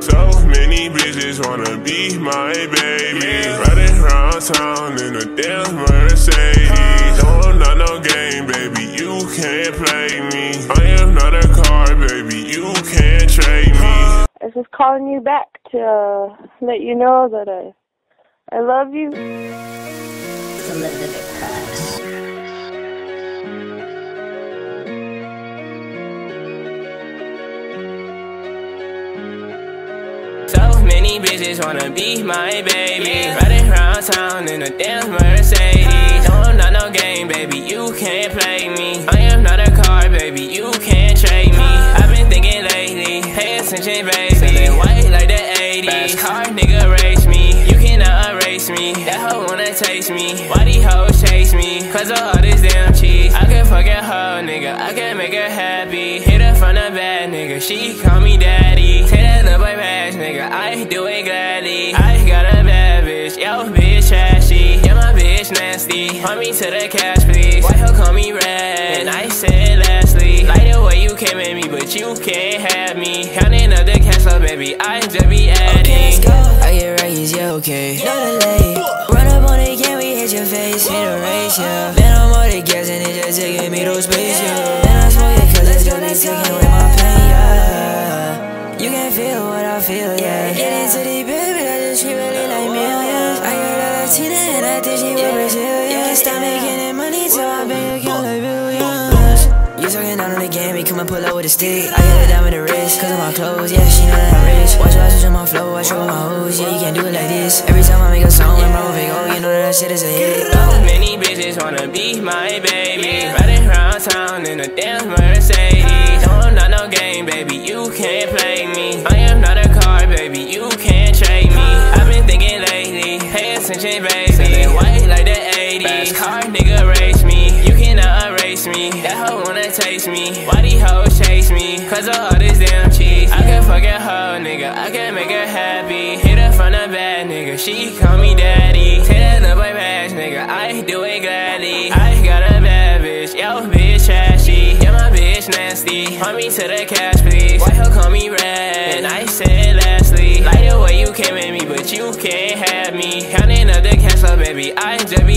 So many bitches wanna be my baby. Riding around town in a damn Mercedes. I'm not no game, baby, you can't play me. I am not a car, baby, you can't trade me. I was just calling you back to let you know that I love you. It's a little bit crash. So many bitches wanna be my baby. Riding around town in a damn Mercedes. No, I'm not no game, baby, you can't play me. I am not a car, baby, you can't trade me. I've been thinking lately, pay attention, baby. So they white like the 80s, fast car nigga race me. You cannot erase me, that hoe wanna taste me. Why these hoes chase me, cause of all this damn cheese. I can fuck a hoe, nigga, I can make her happy. Hit her from the back, nigga, she call me daddy. Take that little boy back, nigga, I do it gladly. I got a bad bitch, yo, bitch trashy. Yeah, my bitch nasty, hold me to the cash, please. White hoe call me red, and I said lastly. Like the way you came at me, but you can't have me. Counting up the cash flow, baby, I just be adding. Okay, let's go. I get raised, yeah, okay. Not late. Run up on it, can we hit your face? Hit a race, yeah. Then I'm on the gas and it just taking me to space, yeah. Then I smoke it, cause it's gonna be taking away my pain, yeah. You can feel what I feel, yeah. Get into the baby, I just treat really like millions. I got a Latina and I think she will Brazil, yeah. You can stop making that money till I bet you count like billions. You talking out on the game, you come and pull up with a stick. I got a dime in the wrist, cause of my clothes, yeah, she know that I'm rich. Watch what I switch on my flow, watch over my hoes, yeah, you can't do it like this. Every time I make a song, I'm wrong, big oh, you know that shit is a hit. Oh. Many bitches wanna be my baby, riding around town in a damn Mercedes. No, I'm not no game, baby, you can't play me. I am not a car, baby, you can't trade me. I've been thinking lately, pay attention, baby. So they white like the 80s, fast car nigga race me. You cannot erase me, that hoe wanna taste me. Why these hoes chase me, cause of all this damn cheese. I can fuck a hoe, nigga, I can make her happy. Hit her from the back, nigga, she call me daddy. Take that little boy back, nigga, I do it gladly. I got a bad bitch, yo, bitch trashy. Yeah, my bitch nasty, hold me to the cash, please. White hoe call me red, and I said lastly. Like the way you came at me, but you can't have me. Counting up the cash flow, baby, I just